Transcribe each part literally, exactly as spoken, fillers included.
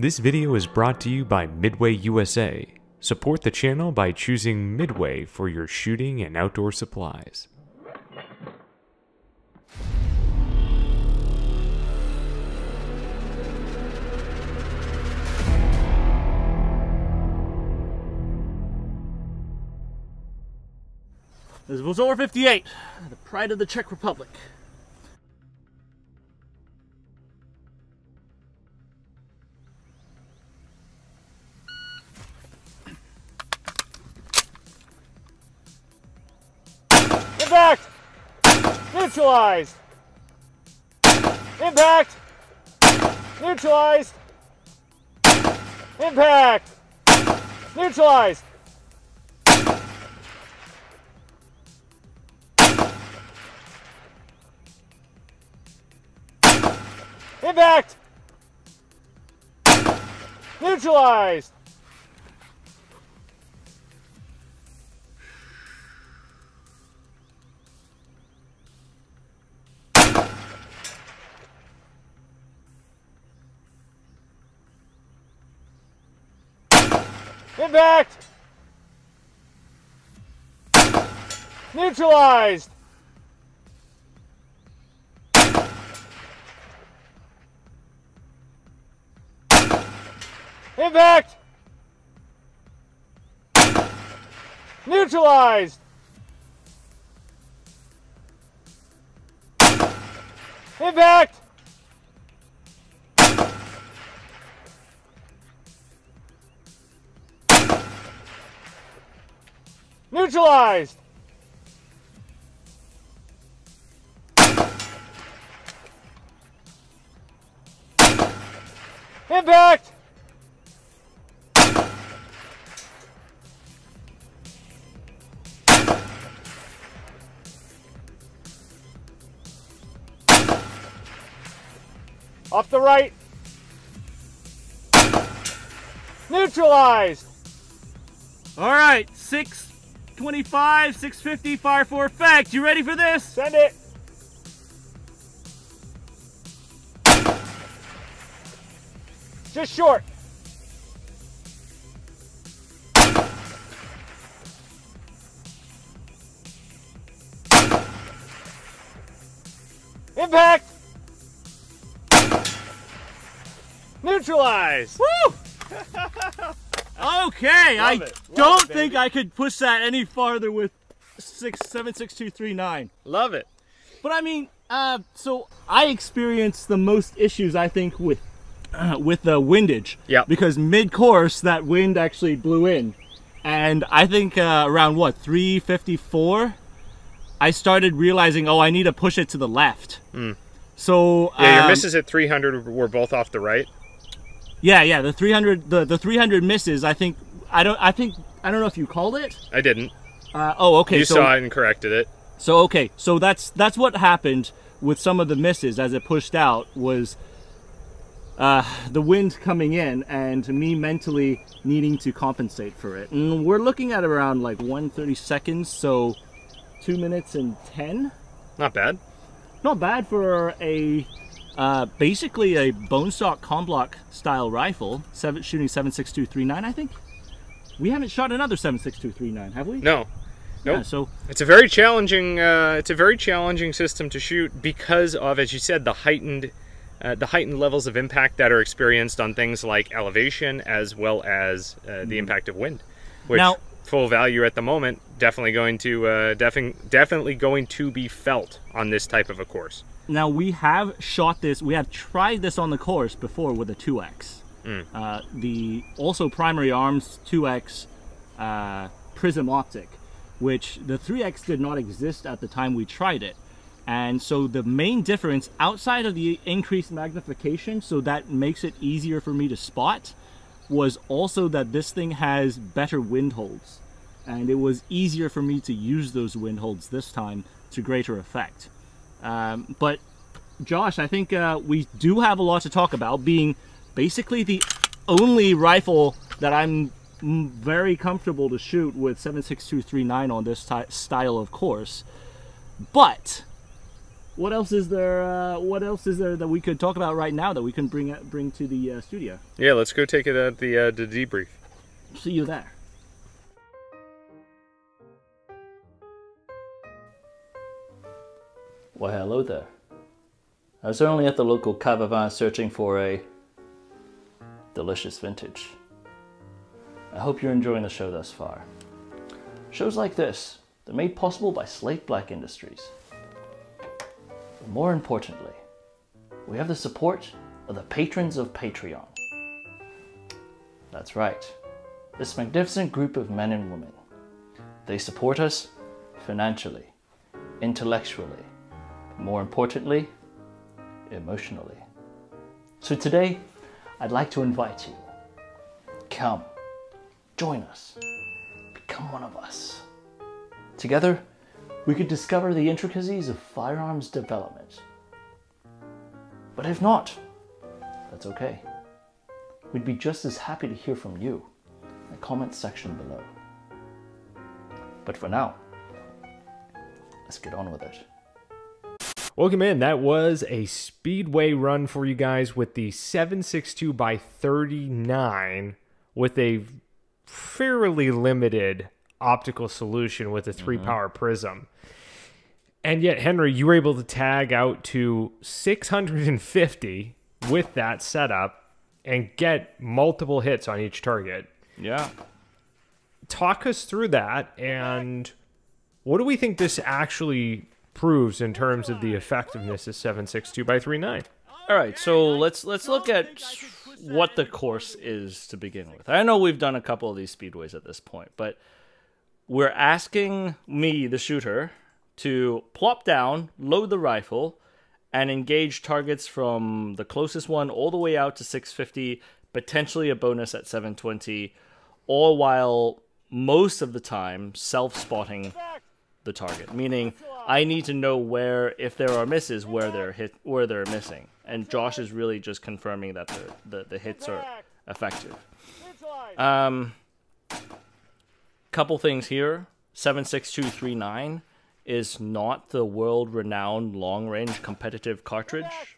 This video is brought to you by Midway U S A. Support the channel by choosing Midway for your shooting and outdoor supplies. This is V Z fifty-eight, the pride of the Czech Republic. Impact! Neutralized! Impact! Neutralized! Impact! Neutralized! Impact! Neutralized! Impact! Neutralized! Impact! Neutralized! Impact! Neutralized! Impact! Off the right. Neutralized! All right, six twenty-five, six fifty, fire for effect. You ready for this? Send it. Just short. Impact. Neutralized. Woo! Okay, I don't think I could push that any farther with six seven six two three nine. Love it. But I mean, uh, so I experience the most issues I think with uh, with the windage. Yeah. Because mid-course that wind actually blew in, and I think uh, around what three fifty-four, I started realizing, oh, I need to push it to the left. Mm. So yeah, your um, misses at three hundred were both off the right. Yeah, yeah, the three hundred, the the three hundred misses. I think I don't. I think I don't know if you called it. I didn't. Uh, oh, okay. You so, saw it and corrected it. So okay, so that's that's what happened with some of the misses as it pushed out was uh, the wind coming in and me mentally needing to compensate for it. And we're looking at around like one thirty seconds, so two minutes and ten. Not bad. Not bad for a. Uh, basically a bone stock Comblock style rifle, seven, shooting seven six two three nine, I think. We haven't shot another seven six two three nine, have we? No, nope. Yeah, so it's a very challenging. Uh, it's a very challenging system to shoot because of, as you said, the heightened, uh, the heightened levels of impact that are experienced on things like elevation as well as uh, the impact of wind, which now, full value at the moment definitely going to uh, defi definitely going to be felt on this type of a course. Now we have shot this, we have tried this on the course before with a two X. Mm. Uh, the also Primary Arms two X uh, prism optic, which the three X did not exist at the time we tried it. And so the main difference outside of the increased magnification, so that makes it easier for me to spot, was also that this thing has better wind holds. And it was easier for me to use those wind holds this time to greater effect. Um, but Josh, I think uh, we do have a lot to talk about, being basically the only rifle that I'm very comfortable to shoot with seven six two three nine on this style of course. But what else is there? Uh, what else is there that we could talk about right now that we couldn't bring bring to the uh, studio? Yeah, let's go take it at the uh, the debrief. See you there. Why, hello there. I was only at the local cavavan searching for a delicious vintage. I hope you're enjoying the show thus far. Shows like this, they're made possible by Slate Black Industries. But more importantly, we have the support of the patrons of Patreon. That's right, this magnificent group of men and women. They support us financially, intellectually, more importantly, emotionally. So today, I'd like to invite you. Come, join us, become one of us. Together, we could discover the intricacies of firearms development. But if not, that's okay. We'd be just as happy to hear from you in the comments section below. But for now, let's get on with it. Welcome in. That was a speedway run for you guys with the seven sixty-two by thirty-nine with a fairly limited optical solution with a three-power prism. And yet, Henry, you were able to tag out to six hundred fifty with that setup and get multiple hits on each target. Yeah. Talk us through that, and what do we think this actually proves in terms of the effectiveness of seven sixty-two by thirty-nine. All right, so let's let's look at what the course is to begin with. I know we've done a couple of these speedways at this point, but we're asking me, the shooter, to plop down, load the rifle, and engage targets from the closest one all the way out to six fifty, potentially a bonus at seven twenty, all while most of the time self-spotting the target, meaning I need to know where, if there are misses, where they're hit, where they're missing. And Josh is really just confirming that the the, the hits are effective. Um, couple things here. seven six two three nine is not the world-renowned long-range competitive cartridge.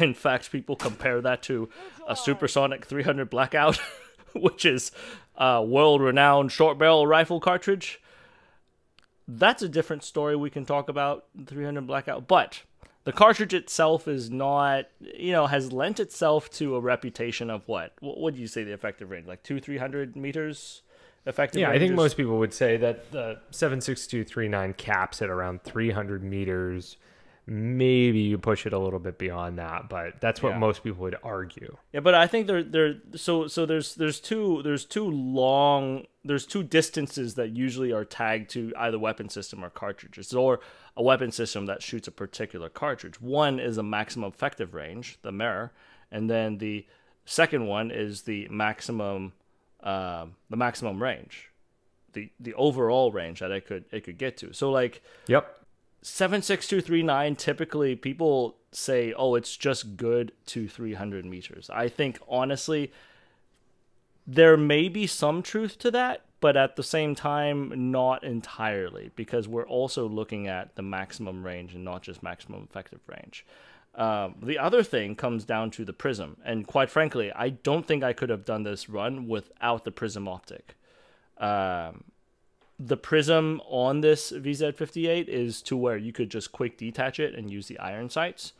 In fact, people compare that to a supersonic three hundred Blackout, which is a world-renowned short-barrel rifle cartridge. That's a different story we can talk about, three hundred Blackout, but the cartridge itself is not, you know, has lent itself to a reputation of what? What do you say the effective range? Like two, three hundred meters effective range? Yeah, I think most people would say that the seven six two three nine caps at around three hundred meters. Maybe you push it a little bit beyond that, but that's what yeah. most people would argue. Yeah, but I think there there so so there's there's two there's two long there's two distances that usually are tagged to either weapon system or cartridges, or a weapon system that shoots a particular cartridge. One is a maximum effective range, the M E R, and then the second one is the maximum uh, the maximum range, the the overall range that it could it could get to. So like yep. seven six two three nine, typically people say, oh, it's just good to three hundred meters. I think, honestly, there may be some truth to that, but at the same time, not entirely, because we're also looking at the maximum range and not just maximum effective range. Um, the other thing comes down to the prism. And quite frankly, I don't think I could have done this run without the prism optic. Um... The prism on this V Z fifty-eight is to where you could just quick detach it and use the iron sights.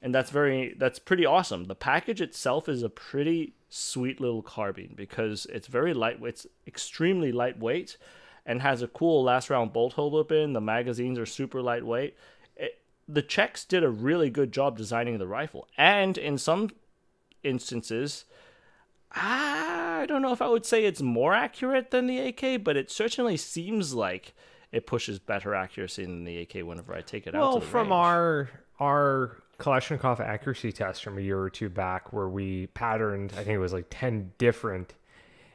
And that's very, that's pretty awesome. The package itself is a pretty sweet little carbine because it's very lightweight, it's extremely lightweight and has a cool last round bolt hold open. The magazines are super lightweight. It, the Czechs did a really good job designing the rifle. And in some instances, I don't know if I would say it's more accurate than the A K, but it certainly seems like it pushes better accuracy than the A K whenever I take it well, out to the Well, from range. our our Kalashnikov accuracy test from a year or two back where we patterned, I think it was like ten different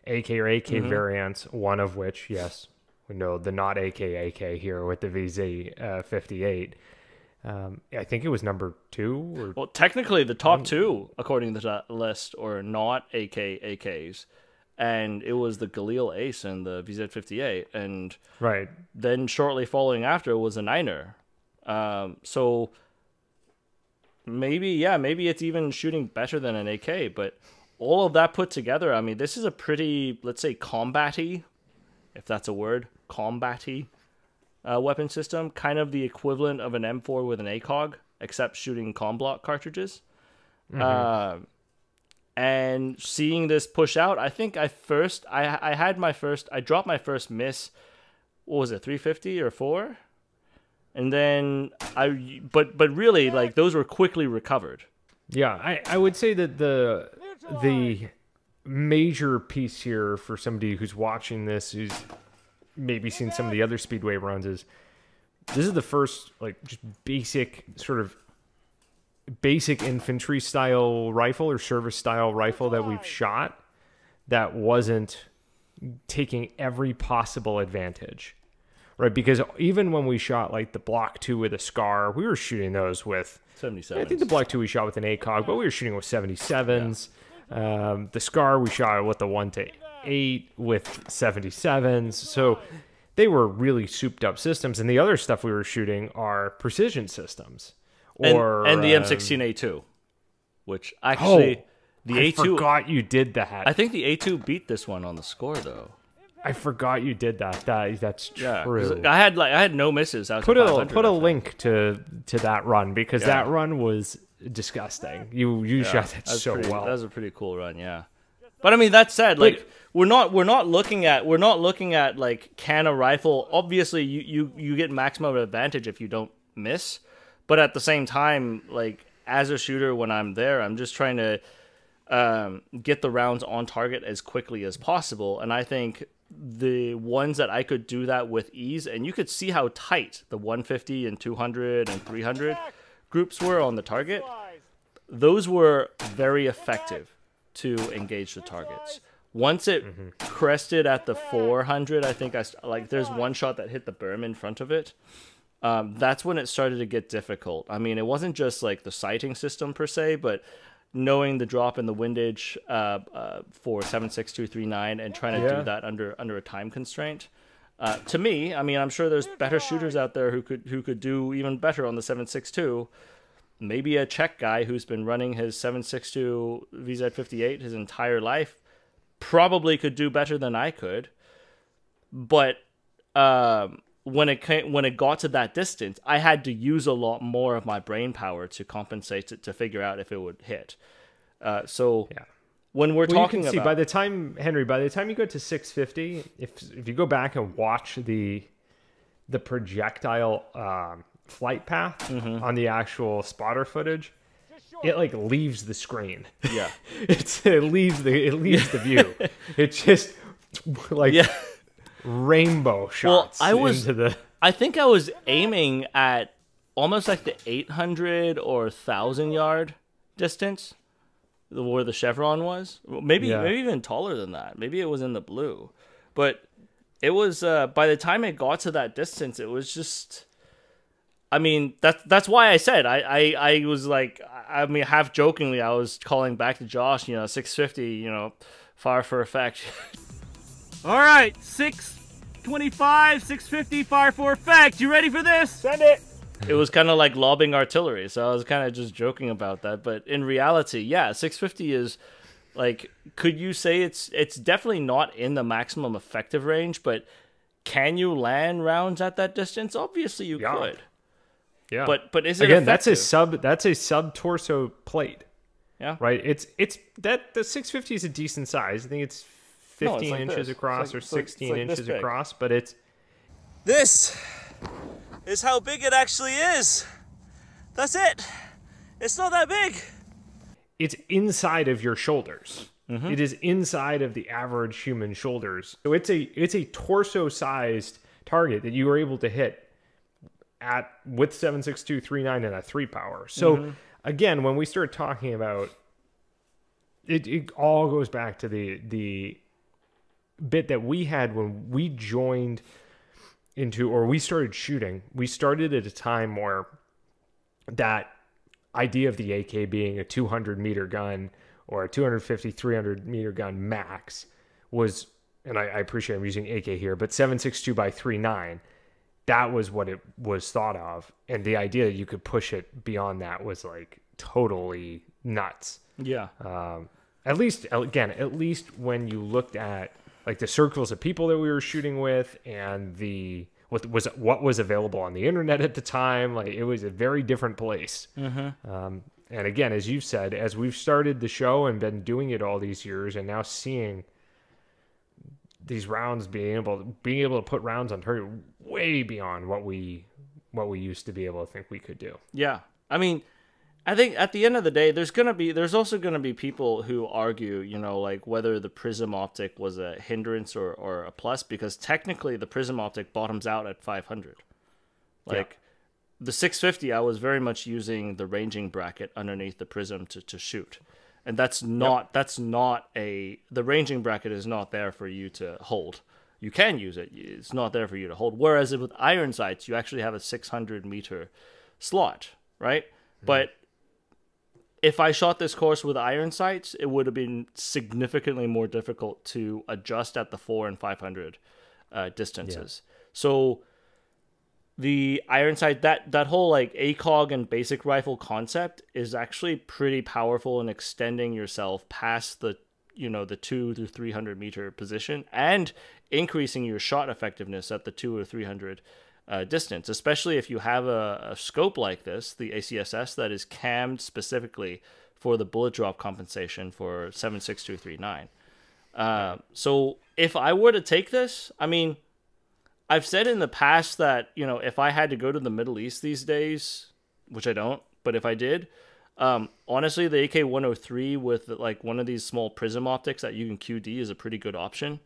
A K or A K mm-hmm. variants, one of which, yes, we know the not A K A K here with the V Z fifty-eight. Um, I think it was number two. Or well, technically, the top two, according to that list, are not A K A Ks. And it was the Galil Ace and the V Z fifty-eight. And right. then shortly following after was a Niner. Uh, Um, so maybe, yeah, maybe it's even shooting better than an A K, but all of that put together, I mean, this is a pretty, let's say, combat-y, if that's a word, combat-y uh, weapon system, kind of the equivalent of an M four with an ACOG, except shooting Comblock cartridges. Mm-hmm. Uh, and seeing this push out, I think I first, I, I had my first, I dropped my first miss, what was it, three fifty or four? And then I, but but really, like, those were quickly recovered. Yeah, I, I would say that the the major piece here for somebody who's watching this, who's maybe seen some of the other Speedway runs, is this is the first, like, just basic sort of basic infantry style rifle or service style rifle that we've shot that wasn't taking every possible advantage, right? Because even when we shot like the Block two with a SCAR, we were shooting those with seventy-sevens. I think the Block two we shot with an ACOG, but we were shooting with seventy-sevens. Yeah. Um, the SCAR we shot with the one to eight with seventy-sevens. So they were really souped up systems. And the other stuff we were shooting are precision systems. Or, and, and the um, M sixteen A two, which actually, oh, the I A two. I forgot you did that. I think the A two beat this one on the score, though. I forgot you did that. That that's true. Yeah, I had like I had no misses. I was put a put a link to to that run, because yeah. that run was disgusting. You you yeah, shot that, that so pretty, well. That was a pretty cool run, yeah. But I mean, that said, like, like we're not we're not looking at we're not looking at like can a rifle. Obviously, you you you get maximum advantage if you don't miss. But at the same time, like, as a shooter, when I'm there, I'm just trying to um, get the rounds on target as quickly as possible. And I think the ones that I could do that with ease, and you could see how tight the one fifty and two hundred and three hundred groups were on the target, those were very effective to engage the targets. Once it mm-hmm. crested at the four hundred, I think I like there's one shot that hit the berm in front of it. Um, that's when it started to get difficult. I mean, it wasn't just like the sighting system per se, but knowing the drop in the windage uh, uh, for seven six two three nine and trying to yeah. do that under under a time constraint. Uh, to me, I mean, I'm sure there's better shooters out there who could who could do even better on the seven six two. Maybe a Czech guy who's been running his seven six two V Z fifty-eight his entire life probably could do better than I could. But um, when it came, when it got to that distance, I had to use a lot more of my brain power to compensate to, to figure out if it would hit. Uh, so yeah. when we're well, talking you can see, about by the time Henry, by the time you go to six fifty, if if you go back and watch the the projectile um, flight path mm-hmm. on the actual spotter footage, it like leaves the screen. Yeah, it's it leaves the it leaves the view. It just like. Yeah. Rainbow shots. Well, I was. Into the... I think I was aiming at almost like the eight hundred or thousand yard distance, where the chevron was. Maybe, yeah. maybe even taller than that. Maybe it was in the blue, but it was. Uh, by the time it got to that distance, it was just. I mean, that's that's why I said I, I I was like, I mean, half jokingly, I was calling back to Josh. You know, six fifty. You know, far for a fact. All right, six twenty-five, six fifty, fire for effect. You ready for this? Send it. It was kind of like lobbing artillery, so I was kind of just joking about that. But in reality, yeah, six fifty is like, could you say it's it's definitely not in the maximum effective range, but can you land rounds at that distance? Obviously, you yeah. could. Yeah. But but is it again? Effective? That's a sub. That's a sub torso plate. Yeah. Right. It's it's that the six fifty is a decent size. I think it's. fifteen no, like inches this. across like, or sixteen like inches across, but it's... This is how big it actually is. That's it. It's not that big. It's inside of your shoulders. Mm-hmm. It is inside of the average human shoulders. So it's a, it's a torso-sized target that you were able to hit at with seven six two three nine and a three power. So, mm-hmm. again, when we start talking about... It, it all goes back to the the... bit that we had when we joined into or we started shooting. We started at a time where that idea of the A K being a two hundred meter gun or a two fifty, three hundred meter gun max was, and I, I appreciate I'm using A K here, but seven six two by three nine, that was what it was thought of. And the idea that you could push it beyond that was like totally nuts. Yeah. Um, at least, again, at least when you looked at like the circles of people that we were shooting with and the what was what was available on the internet at the time, like it was a very different place. Mm-hmm. Um, and again, as you've said, as we've started the show and been doing it all these years, and now seeing these rounds being able being able to put rounds on target way beyond what we what we used to be able to think we could do. Yeah, I mean, I think at the end of the day, there's gonna be there's also gonna be people who argue, you know, like whether the prism optic was a hindrance or, or a plus, because technically the prism optic bottoms out at five hundred. Like yeah. the six fifty, I was very much using the ranging bracket underneath the prism to to shoot, and that's not yep. that's not a the ranging bracket is not there for you to hold. You can use it, it's not there for you to hold. Whereas with iron sights, you actually have a six hundred meter slot, right? Mm-hmm. But if I shot this course with iron sights, it would have been significantly more difficult to adjust at the four and five hundred uh, distances. Yeah. So the iron sight, that, that whole like ACOG and basic rifle concept is actually pretty powerful in extending yourself past the, you know, the two to three hundred meter position and increasing your shot effectiveness at the two or three hundred Uh, distance, especially if you have a, a scope like this, the A C S S, that is cammed specifically for the bullet drop compensation for seven six two three nine. Uh, so if I were to take this, I mean, I've said in the past that, you know, if I had to go to the Middle East these days, which I don't, but if I did, um, honestly, the A K one oh three with like one of these small prism optics that you can Q D is a pretty good option.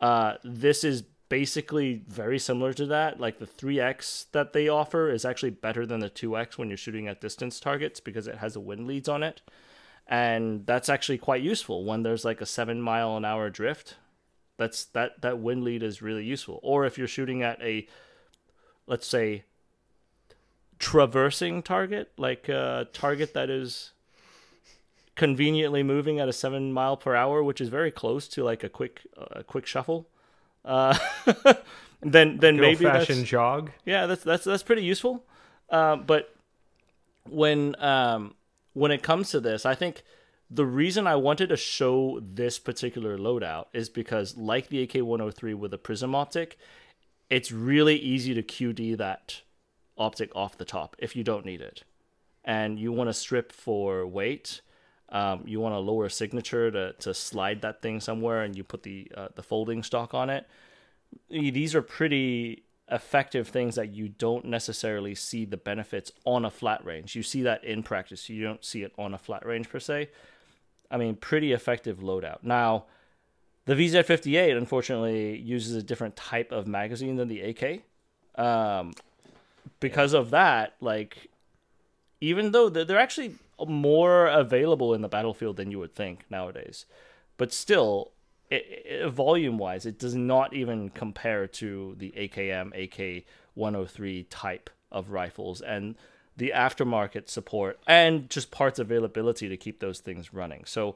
Uh, this is basically very similar to that. Like the three X that they offer is actually better than the two X when you're shooting at distance targets because it has a wind leads on it, and that's actually quite useful when there's like a seven mile an hour drift. That's that that wind lead is really useful. Or if you're shooting at a, let's say, traversing target, like a target that is conveniently moving at a seven mile per hour, which is very close to like a quick a quick shuffle. Uh, then, then maybe fashion jog. Yeah, that's that's that's pretty useful. Uh, but when um, when it comes to this, I think the reason I wanted to show this particular loadout is because, like the A K one oh three with a prism optic, it's really easy to Q D that optic off the top if you don't need it, and you want to strip for weight. Um, you want a lower signature to, to slide that thing somewhere, and you put the uh, the folding stock on it. These are pretty effective things that you don't necessarily see the benefits on a flat range. You see that in practice. You don't see it on a flat range per se. I mean, pretty effective loadout. Now, the V Z fifty-eight, unfortunately, uses a different type of magazine than the A K. Um, because of that, like, even though they're, they're actually more available in the battlefield than you would think nowadays, but still, it, it, volume wise, it does not even compare to the A K M, A K one oh three type of rifles and the aftermarket support and just parts availability to keep those things running. So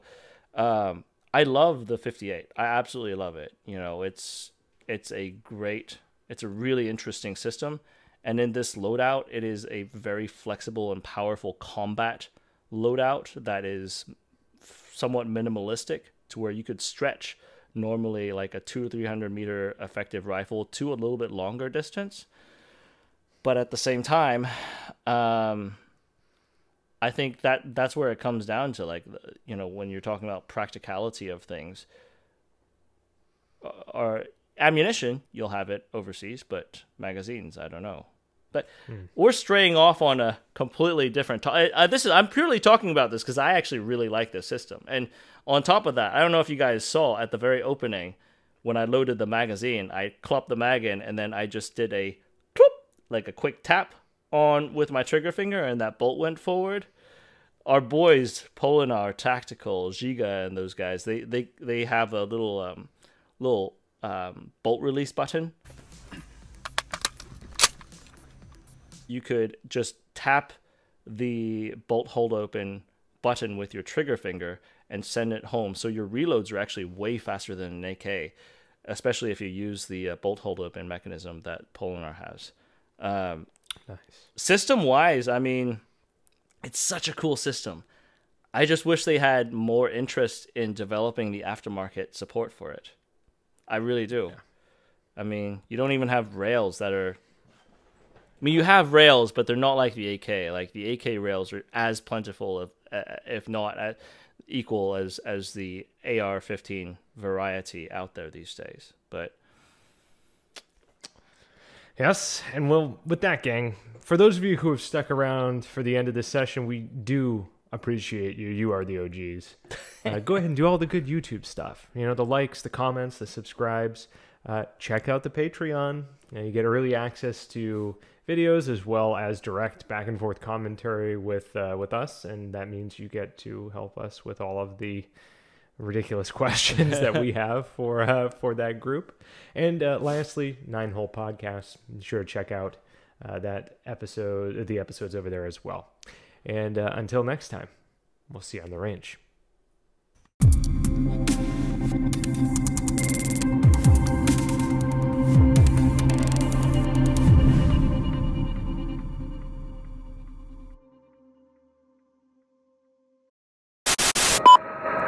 um, I love the fifty-eight. I absolutely love it. You know, it's it's a great, it's a really interesting system. And in this loadout, it is a very flexible and powerful combat loadout that is somewhat minimalistic, to where you could stretch normally like a two or three hundred meter effective rifle to a little bit longer distance. But at the same time, um, I think that that's where it comes down to, like, you know, when you're talking about practicality of things, or ammunition, you'll have it overseas, but magazines, I don't know. But we're straying off on a completely different topic. Uh, this is I'm purely talking about this because I actually really like this system. And on top of that, I don't know if you guys saw at the very opening when I loaded the magazine, I clopped the mag in, and then I just did a clop, like a quick tap on with my trigger finger, and that bolt went forward. Our boys, Polenar Tactical, Giga, and those guys, they they they have a little um, little um, bolt release button. You could just tap the bolt hold open button with your trigger finger and send it home. So your reloads are actually way faster than an A K. especially if you use the uh, bolt hold open mechanism that Polenar has. Um, nice. System-wise, I mean, it's such a cool system. I just wish they had more interest in developing the aftermarket support for it. I really do. Yeah. I mean, you don't even have rails that are... I mean, you have rails, but they're not like the A K. Like, the A K rails are as plentiful, if not equal, as, as the A R fifteen variety out there these days. But... Yes, and well, with that, gang, for those of you who have stuck around for the end of this session, we do... appreciate you. You are the O Gs. Uh, go ahead and do all the good YouTube stuff. You know, the likes, the comments, the subscribes. Uh, check out the Patreon. You know, you get early access to videos as well as direct back and forth commentary with uh, with us, and that means you get to help us with all of the ridiculous questions that we have for uh, for that group. And uh, lastly, Nine Hole Podcast. Be sure to check out uh, that episode, the episodes over there as well. And uh, until next time, we'll see you on the range.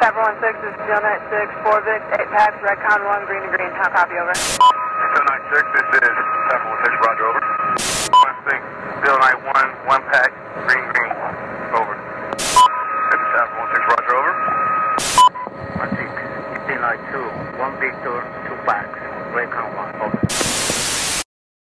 five one six, this is zero nine six, four Vic, eight Pax, Redcon one, green to green, top copy, over. zero nine six, this is five one six, roger, over. one six, zero nine one, one Pax.